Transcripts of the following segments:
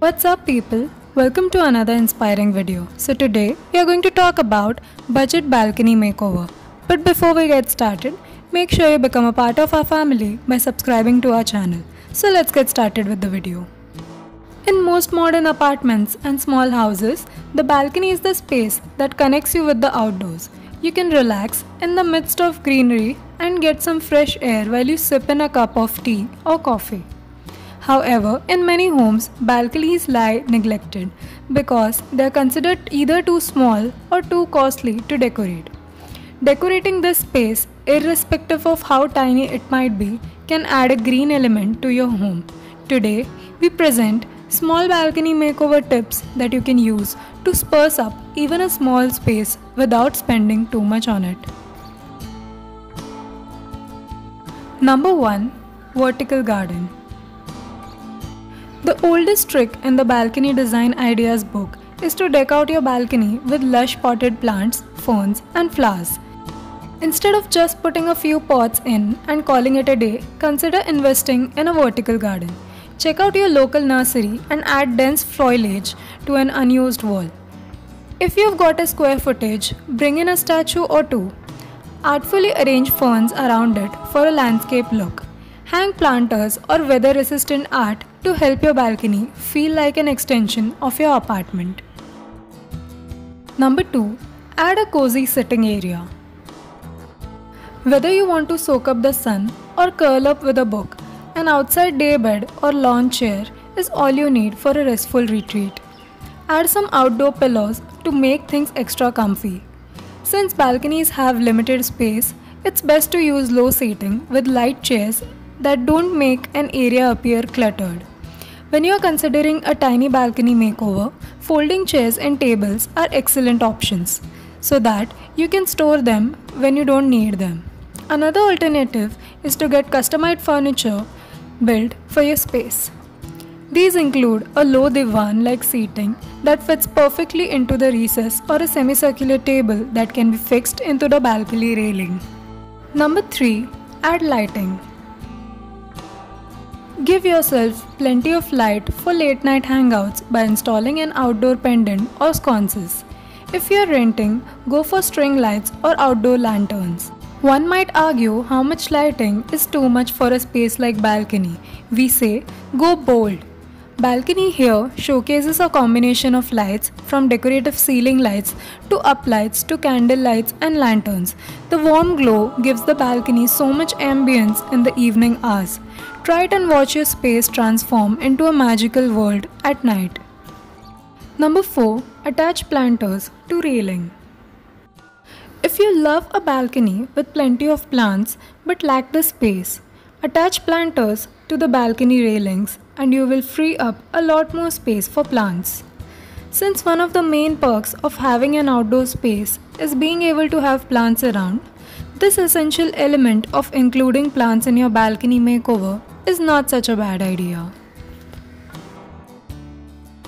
What's up people? Welcome to another inspiring video. So today we are going to talk about budget balcony makeover. But before we get started, make sure you become a part of our family by subscribing to our channel. So let's get started with the video. In most modern apartments and small houses, the balcony is the space that connects you with the outdoors. You can relax in the midst of greenery and get some fresh air while you sip in a cup of tea or coffee. However, in many homes, balconies lie neglected because they are considered either too small or too costly to decorate. Decorating this space, irrespective of how tiny it might be, can add a green element to your home. Today, we present small balcony makeover tips that you can use to spruce up even a small space without spending too much on it. Number 1. Vertical garden. The oldest trick in the balcony design ideas book is to deck out your balcony with lush potted plants, ferns and flowers. Instead of just putting a few pots in and calling it a day, consider investing in a vertical garden. Check out your local nursery and add dense foliage to an unused wall. If you've got a square footage, bring in a statue or two. Artfully arrange ferns around it for a landscape look. Hang planters or weather-resistant art to help your balcony feel like an extension of your apartment. Number 2. Add a cozy sitting area. Whether you want to soak up the sun or curl up with a book, an outside daybed or lawn chair is all you need for a restful retreat. Add some outdoor pillows to make things extra comfy. Since balconies have limited space, it's best to use low seating with light chairs that don't make an area appear cluttered. When you are considering a tiny balcony makeover, folding chairs and tables are excellent options so that you can store them when you don't need them. Another alternative is to get customized furniture built for your space. These include a low divan-like seating that fits perfectly into the recess or a semicircular table that can be fixed into the balcony railing. Number 3. Add lighting. Give yourself plenty of light for late night hangouts by installing an outdoor pendant or sconces. If you are renting, go for string lights or outdoor lanterns. One might argue how much lighting is too much for a space like balcony. We say, go bold. Balcony here showcases a combination of lights from decorative ceiling lights to uplights to candle lights and lanterns. The warm glow gives the balcony so much ambience in the evening hours. Try it and watch your space transform into a magical world at night. Number 4. Attach planters to railing. If you love a balcony with plenty of plants but lack the space, attach planters to the balcony railings and you will free up a lot more space for plants. Since one of the main perks of having an outdoor space is being able to have plants around, this essential element of including plants in your balcony makeover is not such a bad idea.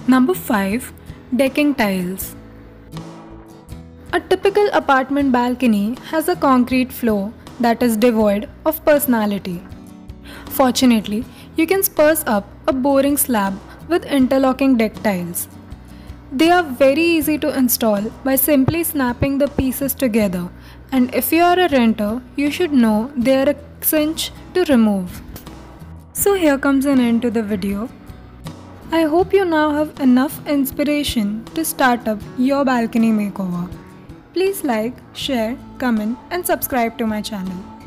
Number 5. Decking tiles. A typical apartment balcony has a concrete floor that is devoid of personality. Fortunately, you can spruce up a boring slab with interlocking deck tiles. They are very easy to install by simply snapping the pieces together, and if you are a renter, you should know they are a cinch to remove. So here comes an end to the video. I hope you now have enough inspiration to start up your balcony makeover. Please like, share, comment and subscribe to my channel.